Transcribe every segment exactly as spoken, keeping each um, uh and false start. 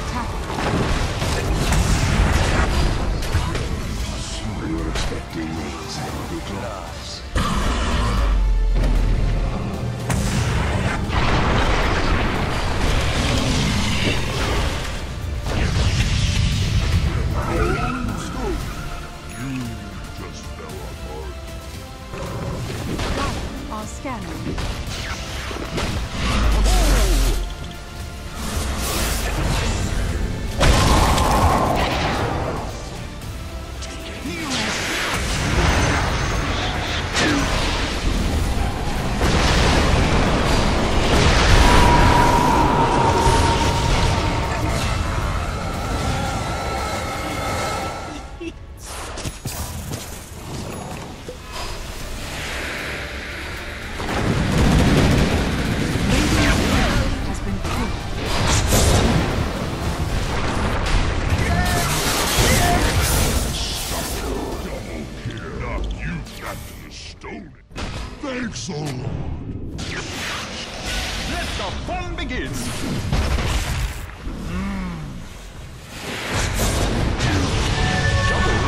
attack. You were expecting rings and big gloves. Thanks a lot. Let the fun begin. Mm. Double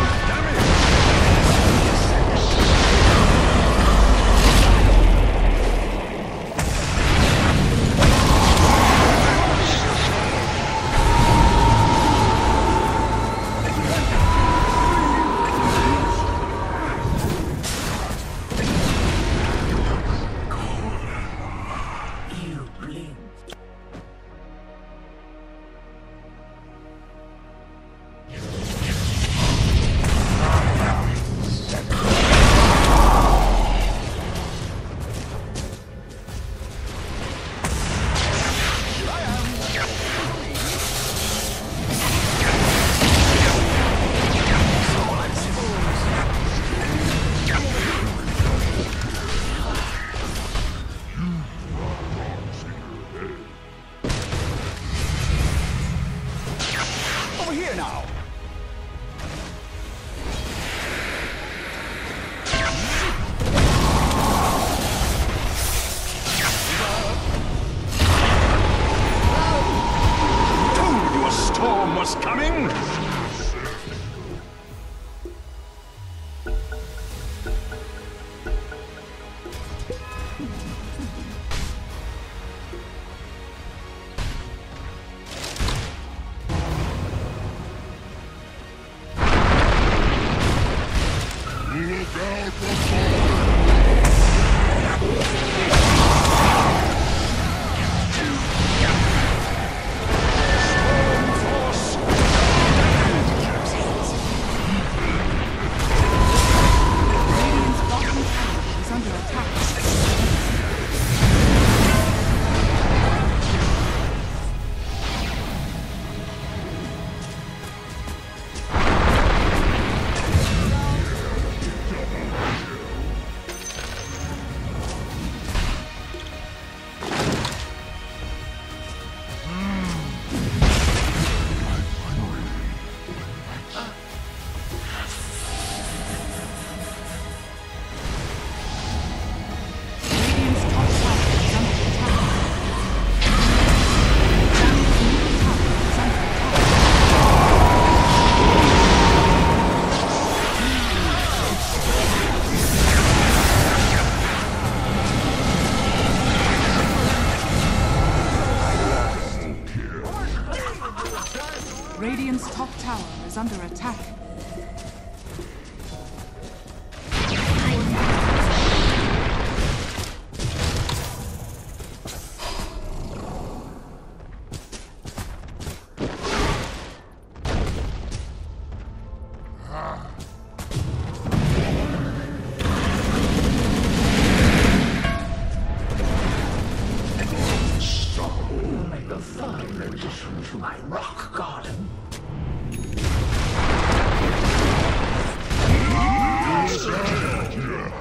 Radiant's top tower is under attack.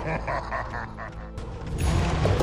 Ha ha ha ha ha!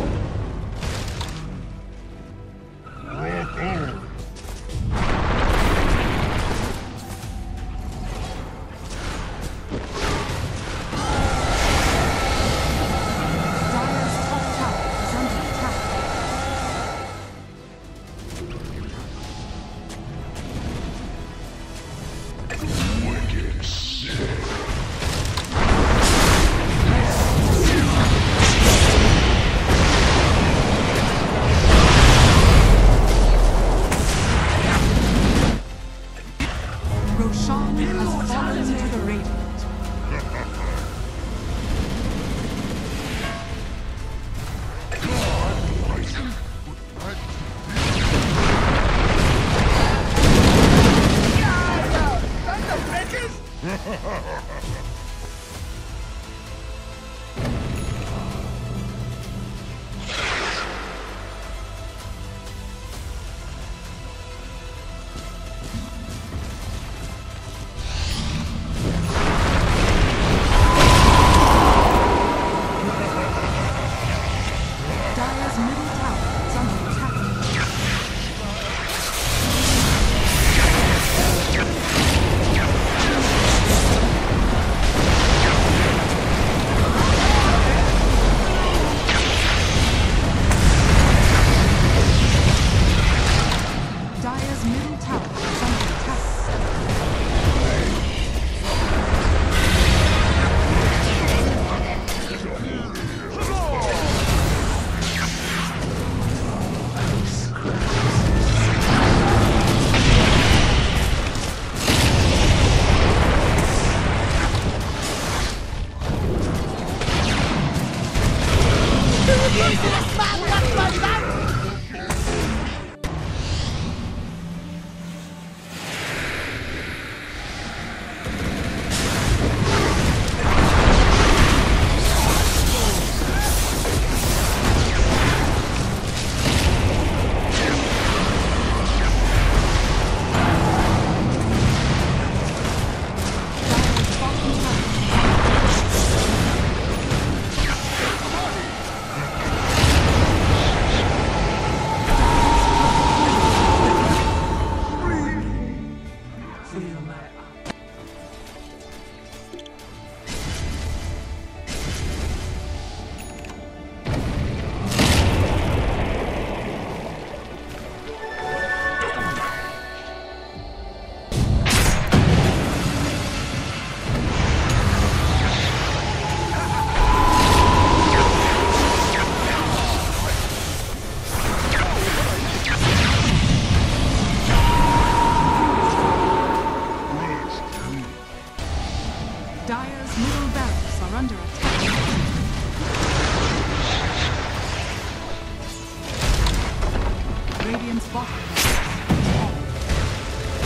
Radiant's bottom is falling.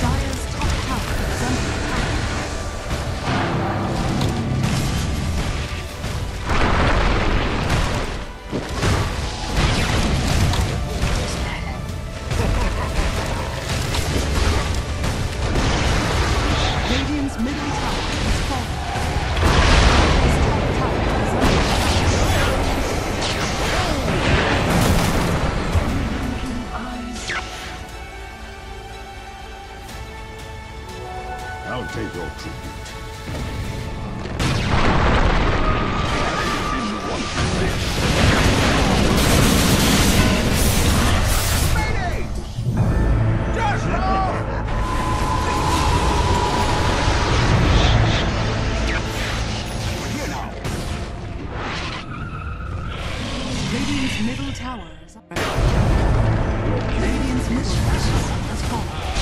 Dire's top tower is under attack. Radiant's middle tower is falling. This top tower is under attack. I'll take your tribute. You want this? Mayday! Just off! We're here now. Radiant's middle tower is up. Radiant's middle tower has fallen.